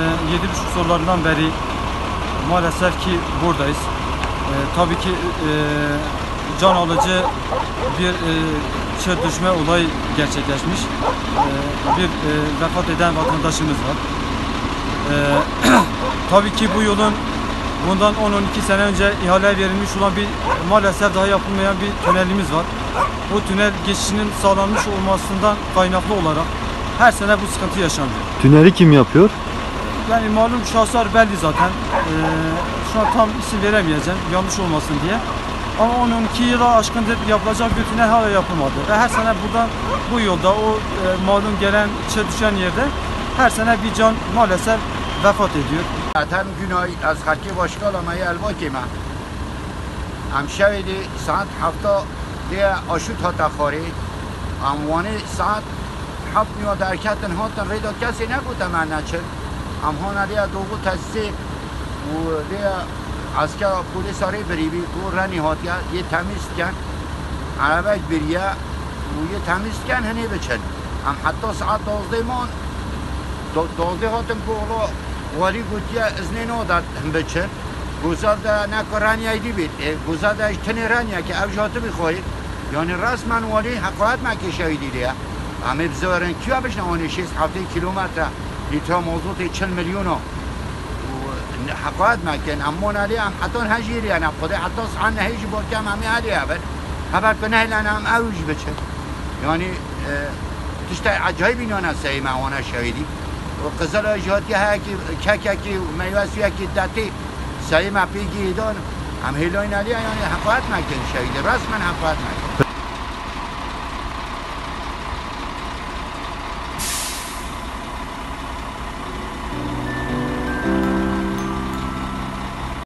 7.5 sorularından beri maalesef ki buradayız. Tabii ki can alıcı bir çığ düşme olayı gerçekleşmiş. Bir vefat eden vatandaşımız var. Tabii ki bu yolun bundan 10-12 sene önce ihale verilmiş olan bir, maalesef daha yapılmayan bir tünelimiz var. Bu tünel geçişinin sağlanmış olmasından kaynaklı olarak her sene bu sıkıntı yaşanıyor. Tüneli kim yapıyor? Yani malum şahıslar belli zaten. Şu an tam isim veremeyeceğim, yanlış olmasın diye. Ama 10-12 yıla aşkındır yapılacak bir tünel hala yapılmadı. Ve her sene buradan, bu yolda, o malum gelen, düşen yerde her sene bir can maalesef vefat ediyor. Zaten günay az harki başka olamayı elbakime. Amşeveli saat hafta diye aşut hatakhori. Amvani saat hapmıyor derketin hatın redo kesi ne bu temenna çır. Amhana diye doğu tesisi diye asker polis arayı biribi bu rani hat ya ye temizken arabek biriye bu ye temizken hani biçin. Am hatta saat 12'man 12 hatın koğlu ولی گویی از نیومدن بچه، گوزد نکرانی ایدی بید، گوزد اشتنی رانیه که افجات میخواید، یعنی رسما ولی حقایق مکشیدی دیه. همه بزرگان کیا بشه آنیشیس 7 کیلومتر لیتر موضوعی 40 میلیونه حقایق مکن. اما نلیم حتی هجیری نبوده، حتی صحن هیچ بودیم همی هدیه بر. هر بار نه لعنم اوج بچه. یعنی تشت عجیبی نانسی ما آنشیدی. قزل اجهاتی ها که کهکی میوسیه که دتی سعی مپیگی دان هم هیلای نلیه یعنی حقایق مکن شاید رسما حقایق مکن.